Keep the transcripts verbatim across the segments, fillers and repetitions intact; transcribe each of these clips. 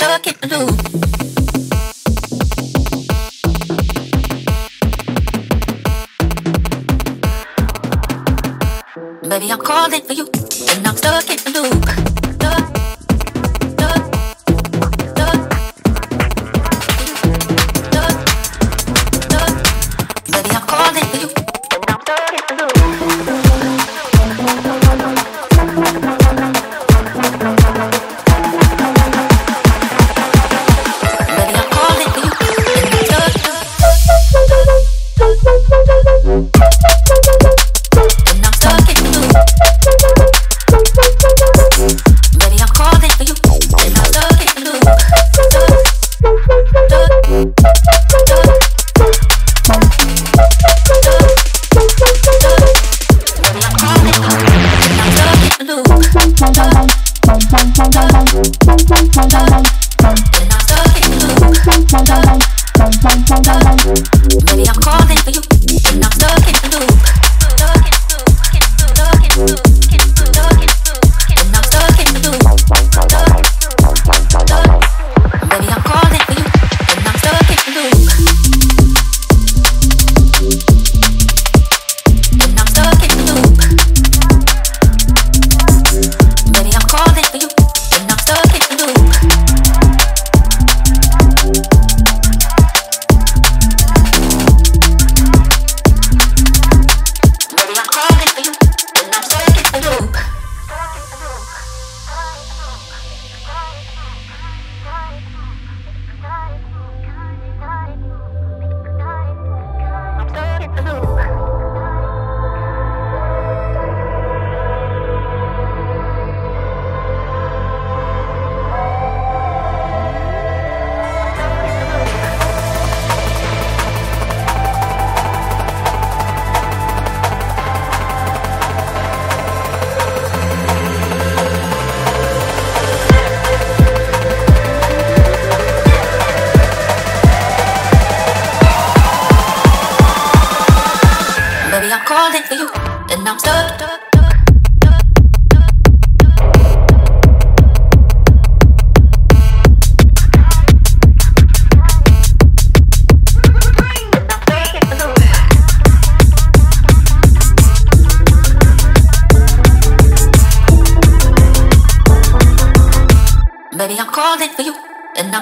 stuck in the loop. Baby, I'm calling for you, and I'm stuck in the loop.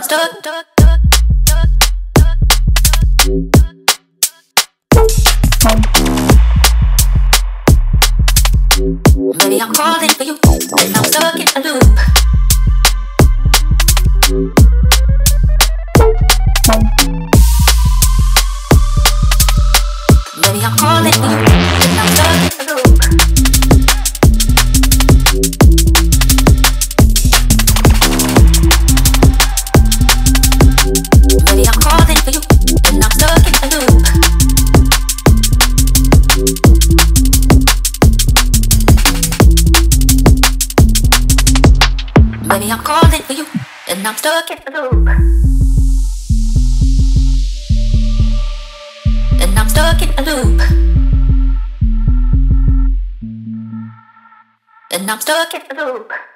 Stuck, stuck, stuck, stuck. Baby, I'm calling for you, and I'm stuck in the loop. Baby, I'm calling for you, and I'm stuck. And I'm stuck in the loop. Baby, I'm calling for you, and I'm stuck in the loop. Baby, I'm calling for you, and I'm stuck in the loop. And I'm stuck in the loop. Baby, I'm calling for you, and I'm stuck in the loop. Baby, I'm calling for you, and I'm stuck. Baby, I'm calling for you, and I'm stuck. Baby, I'm calling for you, and I'm stuck in the loop. Baby, I'm calling for you, and I'm stuck in the loop. Baby, I'm calling for you, and I'm stuck in the loop. Baby, I'm calling for you, and I'm stuck in the loop. And I'm stuck in the loop. And I'm stuck in the loop.